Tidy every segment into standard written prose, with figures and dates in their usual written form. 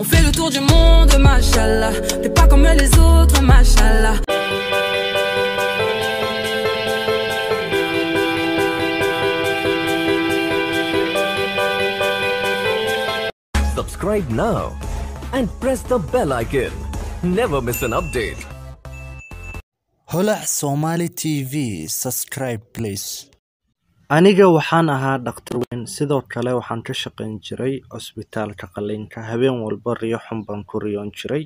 On fait le tour du monde, machallah. T'es pas comme les autres, machallah. Subscribe now and press the bell icon. Never miss an update. Holaac Somali TV, subscribe please. Aniga waxaan ahaa dhaqtar weyn sidoo kale waxaan ka shaqayn jiray isbitaalka qalliinka habeen walba riyo xun baan ku riyoon jiray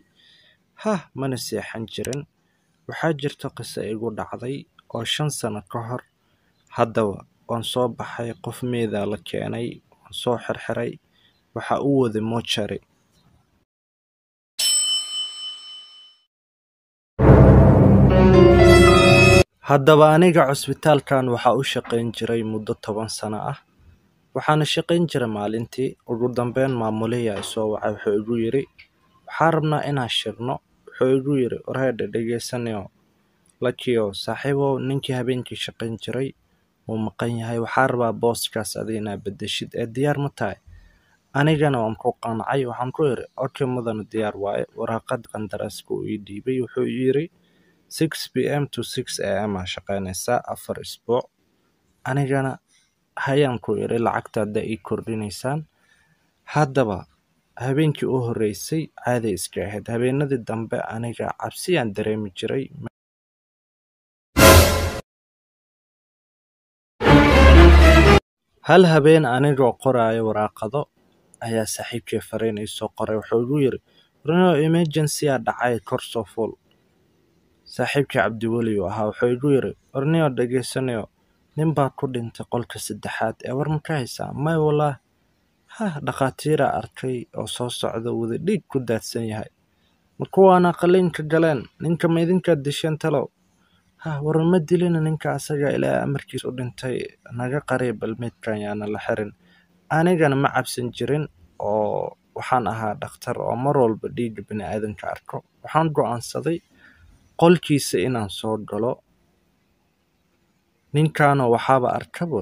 mana seexan jirin waxaa jirta qiso igu dhacday oo 5 sano ka hor haddaba waan soo baxay qof meedaa la keenay waan soo xirxiray waxa uu waday mochari haddaba aniga cusbitaalkan waxa u shaqayn jiray muddo 10 sano ah waxaana shaqayn jiray maalintii ugu dambeyn maamulaha soo wacay wuxuu igu yiri waxa rabnaa inaan shirno wuxuu igu yiri oreeda dhageysanyo lakiyo saaxiibo ninkii habeenkii shaqayn jiray oo maqan yahay waxa rabaa booskaas adina bedeshid ee diyaar ma tahay anigana waan ku qancay waxaan ku yiri okay mudan diyaar waay waraaqad qandarasku ii diibay wuxuu yiri 6 PM to 6 AM shaqaynaysa 4 isbuuc anigana hayaan ku yiri lacagtaada ay kordhinaysaan haddaba habeenkii u horeysay caadi iska ahayd habeenadii dambe aniga cabsi aan dareemi jiray hal habeen anigoo qoraayo waraaqado ayaa saaxiibkay fariinay soo qoray wuxuu ugu yiri "Reno emergency ah dhacay korso full" saaxiibka Cabdiwali waxa uu igu yiri "Orneo dhageysanayo nin baa ku dhintay qolka 3aad ee war markaa haysa may wala dhaqaatiira arkay oo soo socda wada dhig ku daadsan yahay markuu ana qalliinka galeen ninka ma idinka dishan talo war ma dilina ninka asaga ilaa amarkiis u dhintay naga qariib balmeedkan yana la xirin anigana ma cabsan jirin oo waxaan ahaa dhaqtar oo mar walba dhiig bini aadanka arko waxaan go'aansaday qolkiisa inaan soo galo ninkaana waxaaba arkaba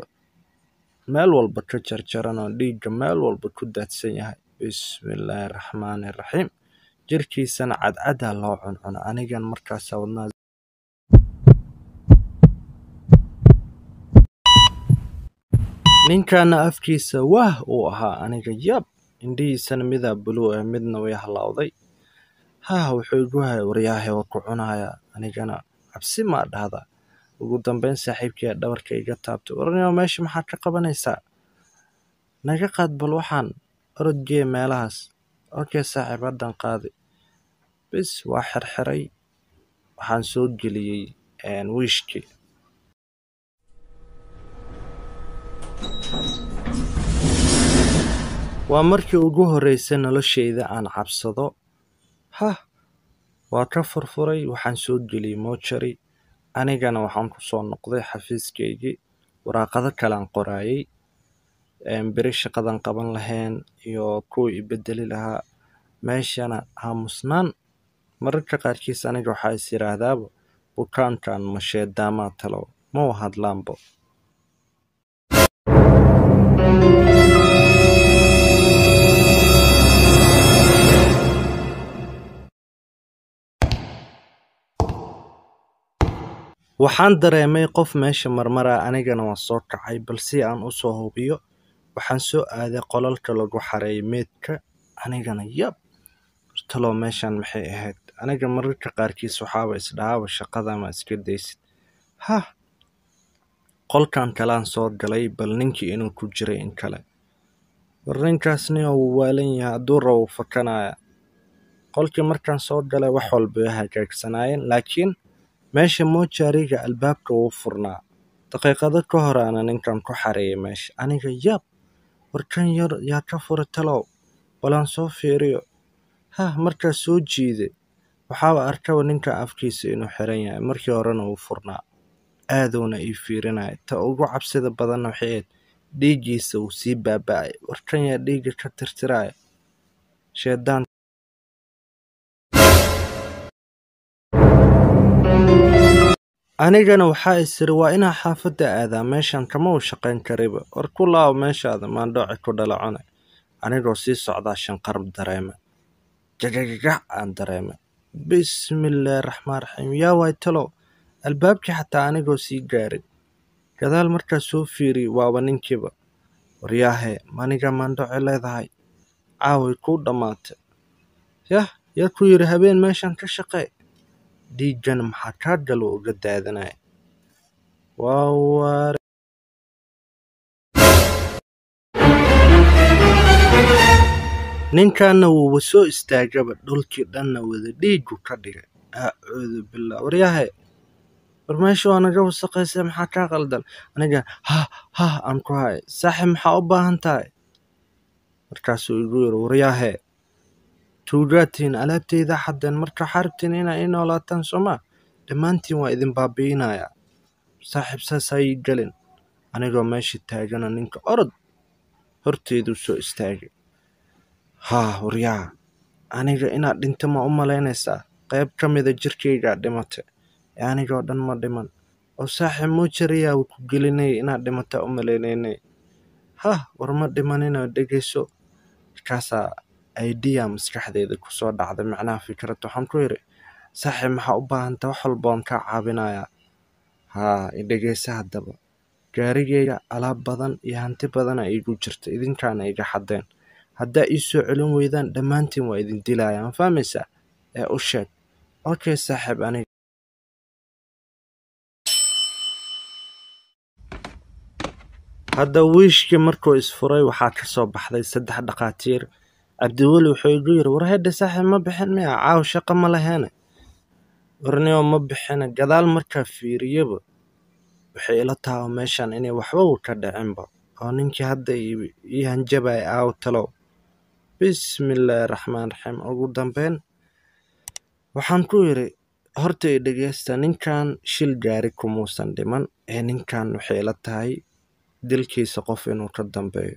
meel walba ka jarjarano dhiig meel walba ku daadsan yahay bismillaahir rahmaanir rahiim jirkiisana cadcada loo cuncuno anigan markaas wadnaa ninkaana afkiisa wah uu ahaa aniga yab indhiisana midab buluu ah midna way halawday wuxuu igu hayo wariyaahay oo ku cunaya anigana cabsi ma dhahda ugu dambeyn saaxiibkay dhabarka iga taabtay warnaa meesha maxaa ka qabanaysaa naga qaad bal waxaan orday meelahaas okay saaxiibadan qaadi bis waa xirxiray waxaan soo geliyay wiishkii waa markii ugu horeysay nolosheyda aan cabsado waa ka furfuray waxaan soo geliyay mochari anigana waxaan ku soo noqday xafiiskeygi waraaqada kale aan qoraayay biri shaqadan qaban lahayn iyo kuwii ibedeli lahaa meeshana aamusnaan mararka qaarkiis aniga waxaa is yiraahdaaba bukaankan ma sheedaamaa talo ma wahadlaanbo waxaan dareemay qof meesha marmara anigana waan soo kacay balse aan u soo hubiyo waxaan soo aaday qolalka lagu xareeyay meedka anigana yab talo meeshan maxay ahayd aniga mararka qaarkiis waxaaba isdhaaba shaqada ma iska daysid qolkan kalaan soo galay bal ninkii inuu ku jiray in kale warninkaasna wuu waalan yahay hadduu rabo fakanaya qolkii markaan soo galay wax walba way hagaagsanayeen laakiin meesha mochariga albaabka uu furnaa daqiiqado ka hor aan ninkan ku xareeyay meesha aniga yab warkan yar yaa ka fura talo balan soo fiiriyo markaa soo jiiday waxaa arkay ninka afkiisa inuu xiran yahay markii horena uu furnaa aaduna ii fiirinay ta ugu cabsida badan waxay ahayd dhiiggiisa uu sii baaba'ay warkan yaa dhiigga ka tirtiraay sheedaan anigana waxaa isir waa inaa xaafadda aadaa meeshan kama u shaqayn kariba war ku laaw meeshaada maan dhooci ku dhalacone أنا روسي صعدة عشان قرب درايمة جا عن درايمة. بسم الله الرحمن الرحيم يا وايتلو الباب حتى أنا روسي جاري كذا المركز سوفيري وابنين كبا ورياهي ماني جمان دو علا ذاي عاوي كود دمات يا كوير هبين ماشان كشقي دي جنم حكار جلو قد داذناي واو ninkaana wuu soo istaagaba dhulkii dhanna wada dhiigu ka dhigay acuudu billah waryahay warmeesho anaga wasaqaysa maxaa kaa qaldan aniga aan ku hay saaxi maxaa u baahan tahay markaasuu igu yiri waryahay tuugaatiin alaabtayda xaddan marka xarabtiin inaa inoolaataan soma dhammaantiin waa idin baabi'inaya saaxiib saasay galin anigoo meesha taagana ninka orod horteedu soo istaagay ها وريا أنا جو إن أنت ما أملاين إسا قيب كم إذا جركي قاعد دمته يعني جو دن ما دمن أو ساحي مو شريا وكجلني إن دمته أملاينني ها ورمت دمننا دقيسو كاسا أيديا مسكح ذي ذك صوت هذا معناه فكرة تحم كويري ساحي محبة أنت وحلبان كعابنا يا ها دقيس هذا كاريجي على بدن يهنت بدن أيجو جرت إذا كان أيجا حدين hadda isu culum weedan dhammaantiin waa idin dilayaan fahmaysa ee u sheeg okay saaxiib ani hadda wiishki markuu isfuray waxaa ka soo baxday saddex dhaqaatiir abdiweli wuxuu igu yiri war hadda saaxiib ma bixin miya caaw shaqo ma laheene warniyo ma bixina gadaal markaa fiiriyaba waxay ila tahay meeshaan inay waxba u ka dhacinba oo ninkii hadda ii hanjabay aaw talo bismillaahi raxmaani raxiim ugu dambeyn waxaan ku yiri horta ii dhegeysta ninkan shil gaari kumuusan dhiman ee ninkan waxay la tahay dilkiisa qof inuu ka dambeeyo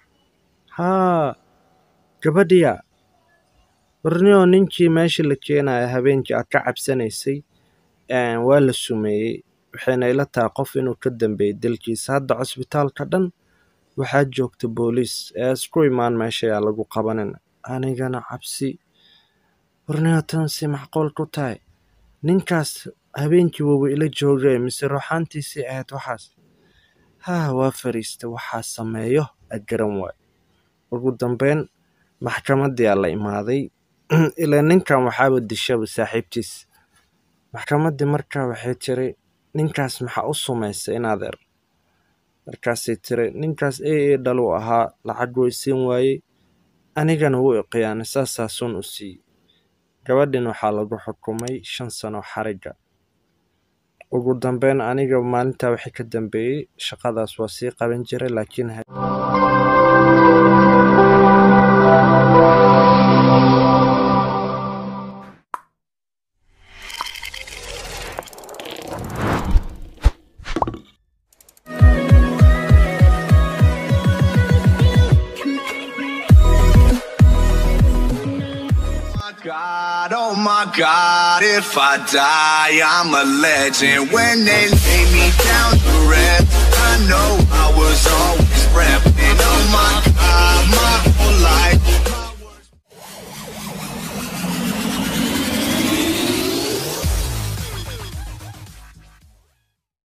gabadhiya warniyo ninkii meeshii la keenaya habeenkii aad ka cabsanaysay waa la sumeeyey waxayna ila tahay qof inuu ka dambeeyey dilkiisa hadda cusbitaalka dhan waxaa joogta booliis ee isku imaan meesha yaa lagu qabanin anigana cabsi warniyo tan si macquul ku tahay ninkaas habeenkii wuu ila joogay mise ruuxaantiisii ahayd waxaas waa fariista waxaa sameeyo agaran waay ugu dambeyn maxkamadiyaa la imaaday ilaa ninkan waxaaba dishaba saaxiibtiis maxkamadii markaa waxay tiri ninkaas maxaa u sumaysay in adeer markaasay tiri ninkaas dhaluu ahaa lacag weysiin waayey anigana wuu i qiyaanisasaa sun u siiyey gabadhin waxaa lagu xukumay 5 sano xariga ugu dambeyn aniga maalintaa wixii ka dambeeyey shaqadaas waa sii qaban jiray laakiin God, if I die, I'm a legend. When they lay me down to rest, I know I was always ready.